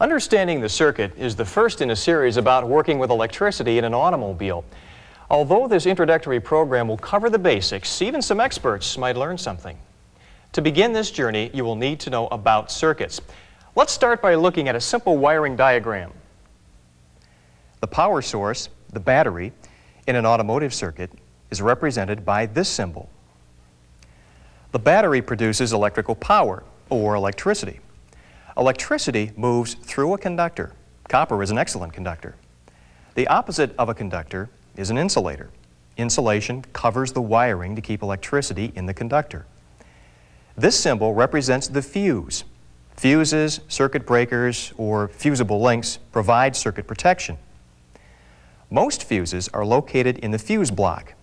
Understanding the circuit is the first in a series about working with electricity in an automobile. Although this introductory program will cover the basics, even some experts might learn something. To begin this journey, you will need to know about circuits. Let's start by looking at a simple wiring diagram. The power source, the battery, in an automotive circuit is represented by this symbol. The battery produces electrical power, or electricity. Electricity moves through a conductor. Copper is an excellent conductor. The opposite of a conductor is an insulator. Insulation covers the wiring to keep electricity in the conductor. This symbol represents the fuse. Fuses, circuit breakers, or fusible links provide circuit protection. Most fuses are located in the fuse block.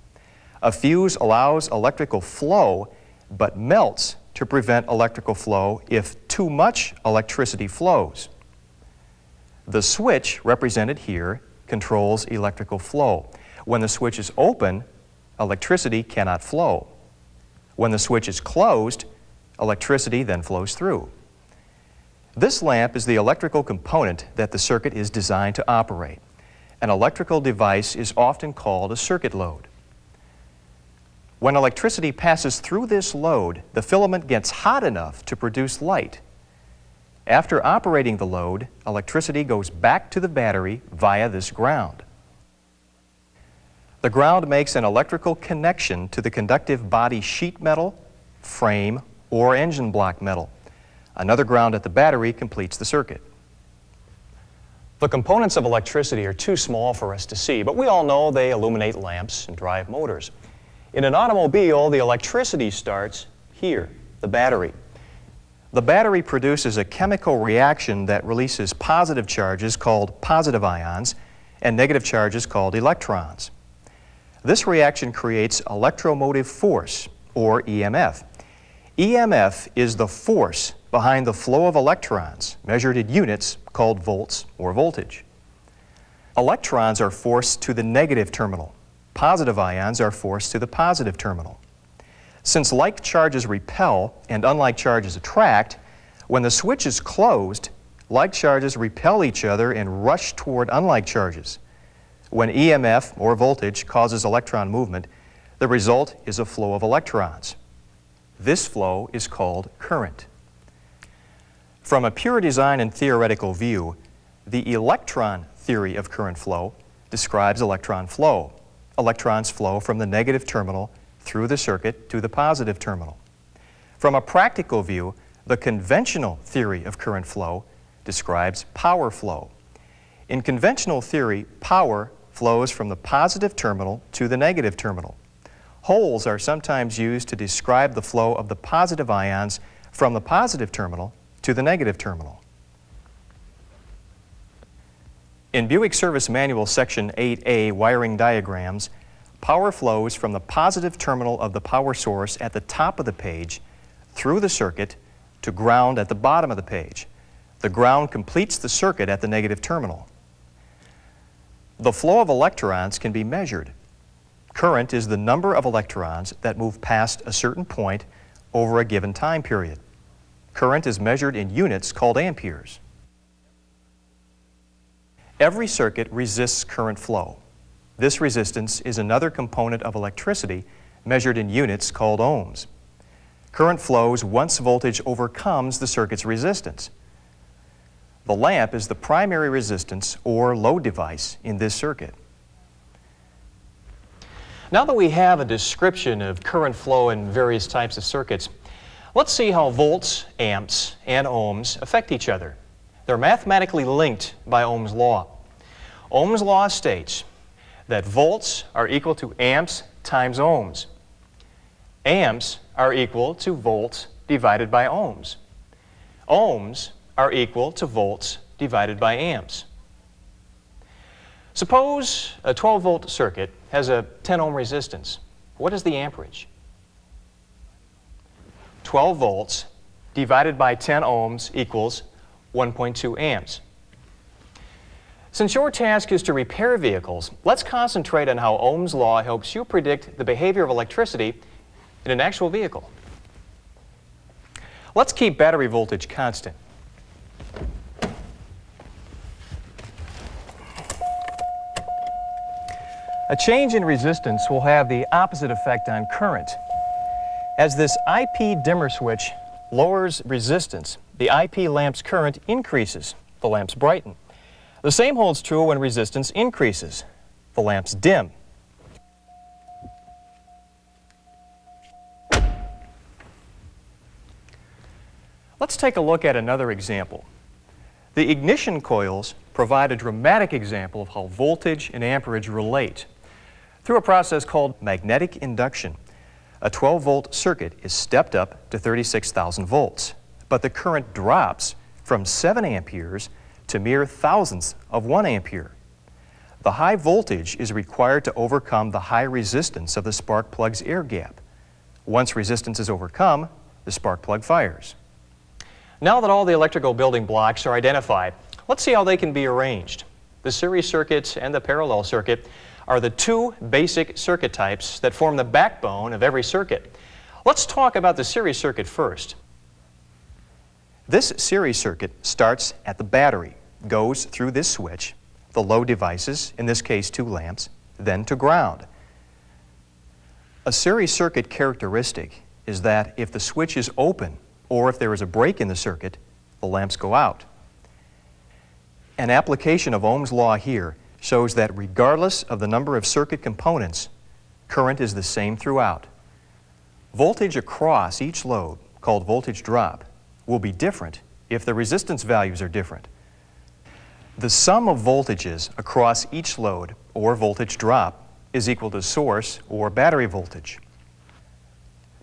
A fuse allows electrical flow, but melts to prevent electrical flow if too much electricity flows. The switch, represented here, controls electrical flow. When the switch is open, electricity cannot flow. When the switch is closed, electricity then flows through. This lamp is the electrical component that the circuit is designed to operate. An electrical device is often called a circuit load. When electricity passes through this load, the filament gets hot enough to produce light. After operating the load, electricity goes back to the battery via this ground. The ground makes an electrical connection to the conductive body sheet metal, frame, or engine block metal. Another ground at the battery completes the circuit. The components of electricity are too small for us to see, but we all know they illuminate lamps and drive motors. In an automobile, the electricity starts here, the battery. The battery produces a chemical reaction that releases positive charges called positive ions and negative charges called electrons. This reaction creates electromotive force, or EMF. EMF is the force behind the flow of electrons, measured in units called volts or voltage. Electrons are forced to the negative terminal. Positive ions are forced to the positive terminal. Since like charges repel and unlike charges attract, when the switch is closed, like charges repel each other and rush toward unlike charges. When EMF or voltage causes electron movement, the result is a flow of electrons. This flow is called current. From a pure design and theoretical view, the electron theory of current flow describes electron flow. Electrons flow from the negative terminal through the circuit to the positive terminal. From a practical view, the conventional theory of current flow describes power flow. In conventional theory, power flows from the positive terminal to the negative terminal. Holes are sometimes used to describe the flow of the positive ions from the positive terminal to the negative terminal. In Buick Service Manual Section 8A wiring diagrams, power flows from the positive terminal of the power source at the top of the page through the circuit to ground at the bottom of the page. The ground completes the circuit at the negative terminal. The flow of electrons can be measured. Current is the number of electrons that move past a certain point over a given time period. Current is measured in units called amperes. Every circuit resists current flow. This resistance is another component of electricity measured in units called ohms. Current flows once voltage overcomes the circuit's resistance. The lamp is the primary resistance or load device in this circuit. Now that we have a description of current flow in various types of circuits, let's see how volts, amps, and ohms affect each other. They're mathematically linked by Ohm's law. Ohm's law states that volts are equal to amps times ohms. Amps are equal to volts divided by ohms. Ohms are equal to volts divided by amps. Suppose a 12-volt circuit has a 10-ohm resistance. What is the amperage? 12 volts divided by 10 ohms equals 1.2 amps. Since your task is to repair vehicles, let's concentrate on how Ohm's law helps you predict the behavior of electricity in an actual vehicle. Let's keep battery voltage constant. A change in resistance will have the opposite effect on current. As this IP dimmer switch lowers resistance, the IP lamp's current increases. The lamps brighten. The same holds true when resistance increases. The lamps dim. Let's take a look at another example. The ignition coils provide a dramatic example of how voltage and amperage relate. Through a process called magnetic induction, a 12-volt circuit is stepped up to 36,000 volts, but the current drops from 7 amperes to mere thousandths of 1 ampere. The high voltage is required to overcome the high resistance of the spark plug's air gap. Once resistance is overcome, the spark plug fires. Now that all the electrical building blocks are identified, let's see how they can be arranged. The series circuit and the parallel circuit are the two basic circuit types that form the backbone of every circuit. Let's talk about the series circuit first. This series circuit starts at the battery, goes through this switch, the load devices, in this case 2 lamps, then to ground. A series circuit characteristic is that if the switch is open or if there is a break in the circuit, the lamps go out. An application of Ohm's law here shows that regardless of the number of circuit components, current is the same throughout. Voltage across each load, called voltage drop, will be different if the resistance values are different. The sum of voltages across each load, or voltage drop, is equal to source or battery voltage.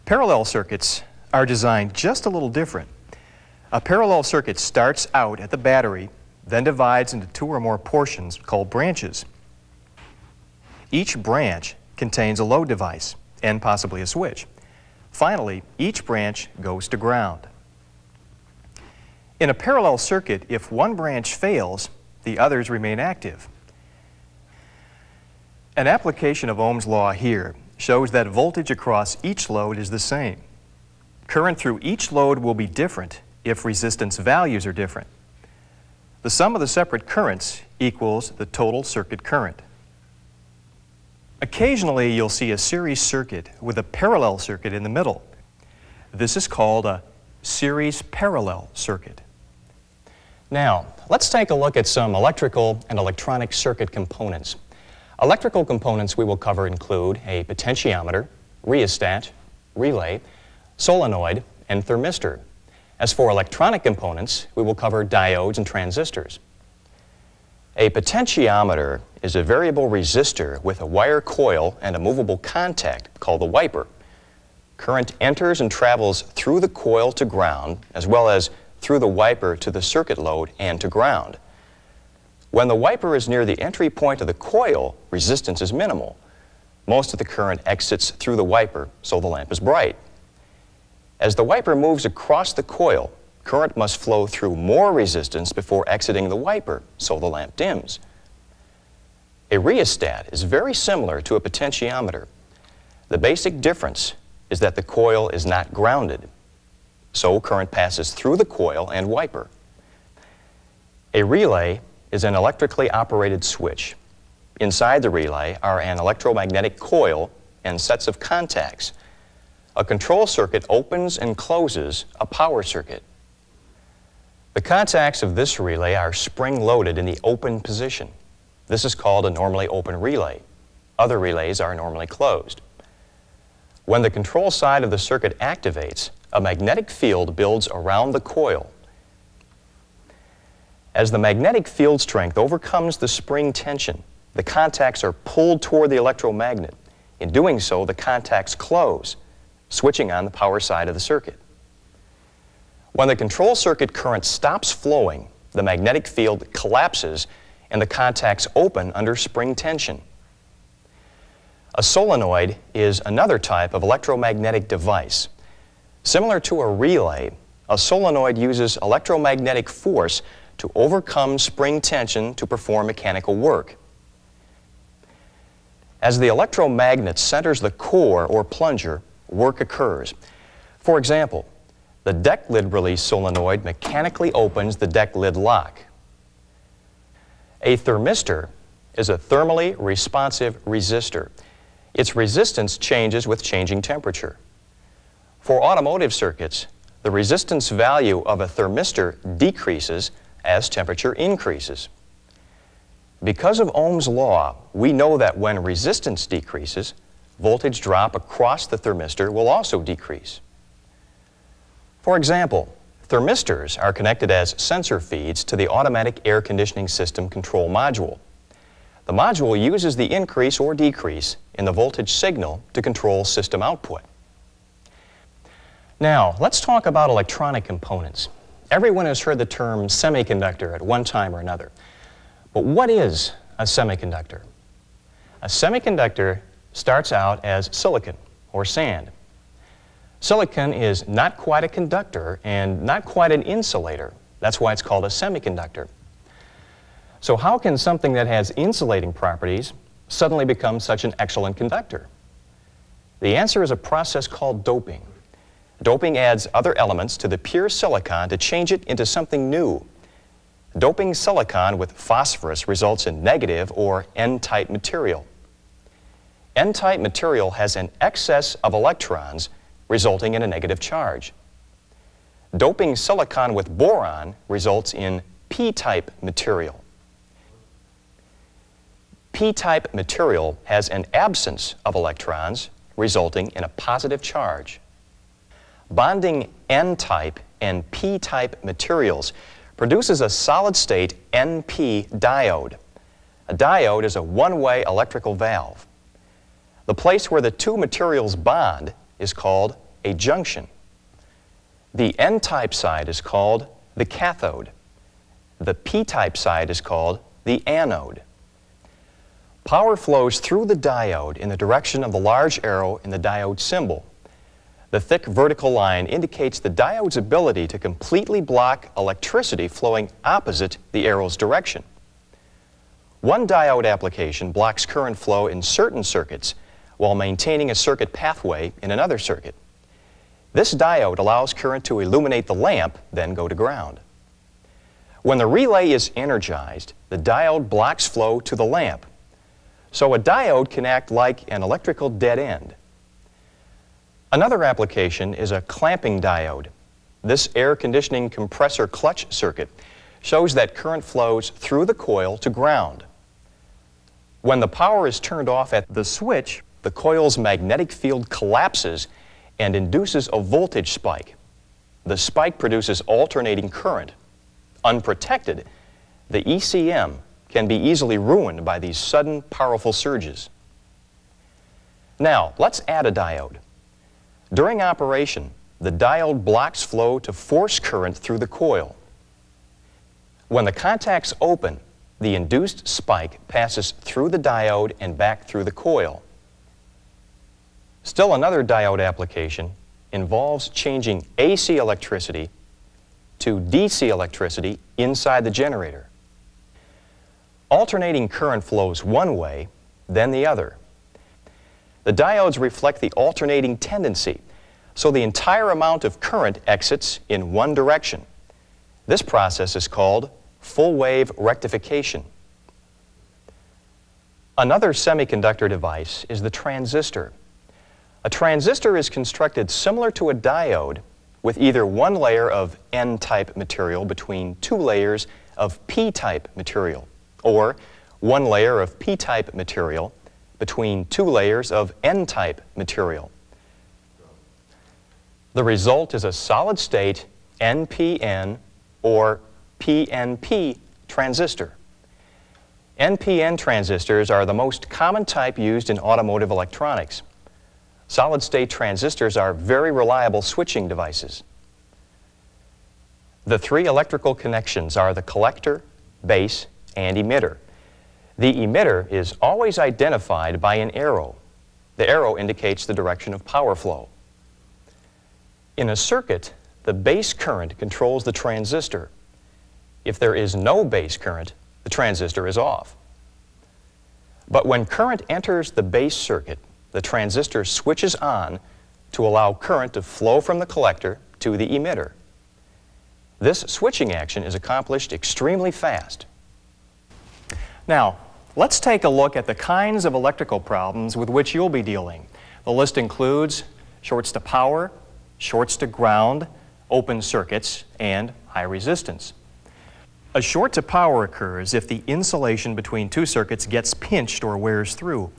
Parallel circuits are designed just a little different. A parallel circuit starts out at the battery, then divides into 2 or more portions called branches. Each branch contains a load device and possibly a switch. Finally, each branch goes to ground. In a parallel circuit, if one branch fails, the others remain active. An application of Ohm's law here shows that voltage across each load is the same. Current through each load will be different if resistance values are different. The sum of the separate currents equals the total circuit current. Occasionally, you'll see a series circuit with a parallel circuit in the middle. This is called a series parallel circuit. Now, let's take a look at some electrical and electronic circuit components. Electrical components we will cover include a potentiometer, rheostat, relay, solenoid, and thermistor. As for electronic components, we will cover diodes and transistors. A potentiometer is a variable resistor with a wire coil and a movable contact called the wiper. Current enters and travels through the coil to ground, as well as through the wiper to the circuit load and to ground. When the wiper is near the entry point of the coil, resistance is minimal. Most of the current exits through the wiper, so the lamp is bright. As the wiper moves across the coil, current must flow through more resistance before exiting the wiper, so the lamp dims. A rheostat is very similar to a potentiometer. The basic difference is that the coil is not grounded, so current passes through the coil and wiper. A relay is an electrically operated switch. Inside the relay are an electromagnetic coil and sets of contacts. A control circuit opens and closes a power circuit. The contacts of this relay are spring-loaded in the open position. This is called a normally open relay. Other relays are normally closed. When the control side of the circuit activates, a magnetic field builds around the coil. As the magnetic field strength overcomes the spring tension, the contacts are pulled toward the electromagnet. In doing so, the contacts close, switching on the power side of the circuit. When the control circuit current stops flowing, the magnetic field collapses and the contacts open under spring tension. A solenoid is another type of electromagnetic device. Similar to a relay, a solenoid uses electromagnetic force to overcome spring tension to perform mechanical work. As the electromagnet centers the core or plunger, work occurs. For example, the deck lid release solenoid mechanically opens the deck lid lock. A thermistor is a thermally responsive resistor. Its resistance changes with changing temperature. For automotive circuits, the resistance value of a thermistor decreases as temperature increases. Because of Ohm's law, we know that when resistance decreases, voltage drop across the thermistor will also decrease. For example, thermistors are connected as sensor feeds to the automatic air conditioning system control module. The module uses the increase or decrease in the voltage signal to control system output. Now, let's talk about electronic components. Everyone has heard the term semiconductor at one time or another. But what is a semiconductor? A semiconductor starts out as silicon or sand. Silicon is not quite a conductor and not quite an insulator. That's why it's called a semiconductor. So how can something that has insulating properties suddenly become such an excellent conductor? The answer is a process called doping. Doping adds other elements to the pure silicon to change it into something new. Doping silicon with phosphorus results in negative or N-type material. N-type material has an excess of electrons, resulting in a negative charge. Doping silicon with boron results in P-type material. P-type material has an absence of electrons, resulting in a positive charge. Bonding N-type and P-type materials produces a solid-state NP diode. A diode is a one-way electrical valve. The place where the two materials bond is called a junction. The N-type side is called the cathode. The P-type side is called the anode. Power flows through the diode in the direction of the large arrow in the diode symbol. The thick vertical line indicates the diode's ability to completely block electricity flowing opposite the arrow's direction. One diode application blocks current flow in certain circuits while maintaining a circuit pathway in another circuit. This diode allows current to illuminate the lamp, then go to ground. When the relay is energized, the diode blocks flow to the lamp. So a diode can act like an electrical dead end. Another application is a clamping diode. This air conditioning compressor clutch circuit shows that current flows through the coil to ground. When the power is turned off at the switch, the coil's magnetic field collapses and induces a voltage spike. The spike produces alternating current. Unprotected, the ECM can be easily ruined by these sudden, powerful surges. Now, let's add a diode. During operation, the diode blocks flow to force current through the coil. When the contacts open, the induced spike passes through the diode and back through the coil. Still another diode application involves changing AC electricity to DC electricity inside the generator. Alternating current flows one way, then the other. The diodes reflect the alternating tendency, so the entire amount of current exits in one direction. This process is called full-wave rectification. Another semiconductor device is the transistor. A transistor is constructed similar to a diode with either one layer of N-type material between two layers of P-type material, or one layer of P-type material between two layers of N-type material. The result is a solid-state NPN or PNP transistor. NPN transistors are the most common type used in automotive electronics. Solid-state transistors are very reliable switching devices. The three electrical connections are the collector, base, and emitter. The emitter is always identified by an arrow. The arrow indicates the direction of power flow. In a circuit, the base current controls the transistor. If there is no base current, the transistor is off. But when current enters the base circuit, the transistor switches on to allow current to flow from the collector to the emitter. This switching action is accomplished extremely fast. Now, Let's take a look at the kinds of electrical problems with which you'll be dealing. The list includes shorts to power, shorts to ground, open circuits, and high resistance. A short to power occurs if the insulation between two circuits gets pinched or wears through.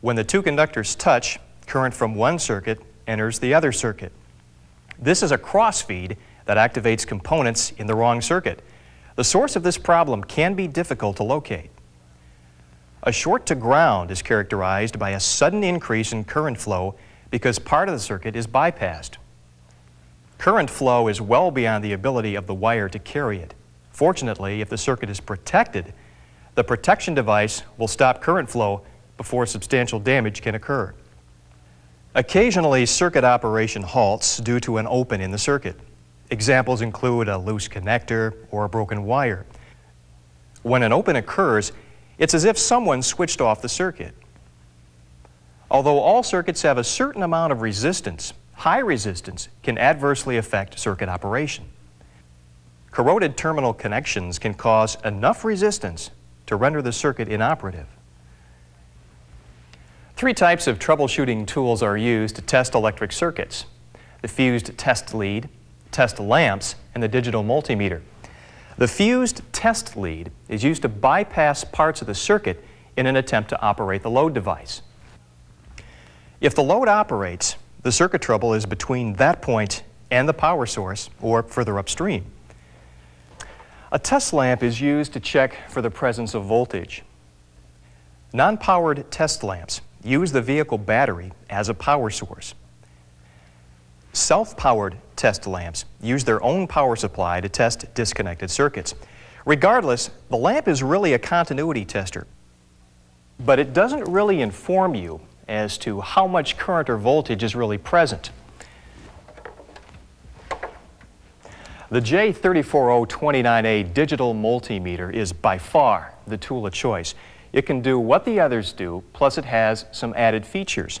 When the two conductors touch, current from one circuit enters the other circuit. This is a crossfeed that activates components in the wrong circuit. The source of this problem can be difficult to locate. A short to ground is characterized by a sudden increase in current flow because part of the circuit is bypassed. Current flow is well beyond the ability of the wire to carry it. Fortunately, if the circuit is protected, the protection device will stop current flow before substantial damage can occur. Occasionally, circuit operation halts due to an open in the circuit. Examples include a loose connector or a broken wire. When an open occurs, it's as if someone switched off the circuit. Although all circuits have a certain amount of resistance, high resistance can adversely affect circuit operation. Corroded terminal connections can cause enough resistance to render the circuit inoperative. Three types of troubleshooting tools are used to test electric circuits: the fused test lead, test lamps, and the digital multimeter. The fused test lead is used to bypass parts of the circuit in an attempt to operate the load device. If the load operates, the circuit trouble is between that point and the power source or further upstream. A test lamp is used to check for the presence of voltage. Non-powered test lamps use the vehicle battery as a power source. Self-powered test lamps use their own power supply to test disconnected circuits. Regardless, the lamp is really a continuity tester, but it doesn't really inform you as to how much current or voltage is really present. The J34029A digital multimeter is by far the tool of choice. It can do what the others do, plus it has some added features.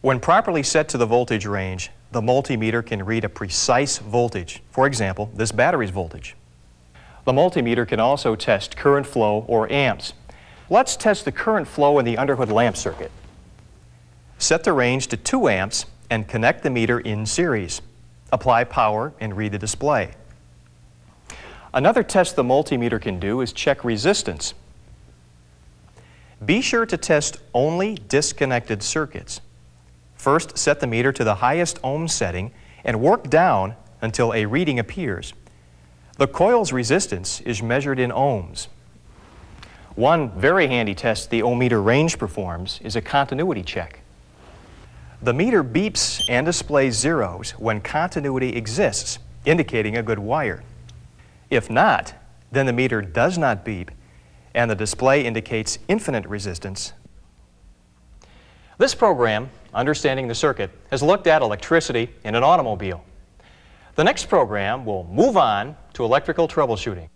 When properly set to the voltage range, the multimeter can read a precise voltage, for example, this battery's voltage. The multimeter can also test current flow or amps. Let's test the current flow in the underhood lamp circuit. Set the range to 2 amps and connect the meter in series. Apply power and read the display. Another test the multimeter can do is check resistance. Be sure to test only disconnected circuits. First, set the meter to the highest ohm setting and work down until a reading appears. The coil's resistance is measured in ohms. One very handy test the ohmmeter range performs is a continuity check. The meter beeps and displays zeros when continuity exists, indicating a good wire. If not, then the meter does not beep, and the display indicates infinite resistance. This program, Understanding the Circuit, has looked at electricity in an automobile. The next program will move on to electrical troubleshooting.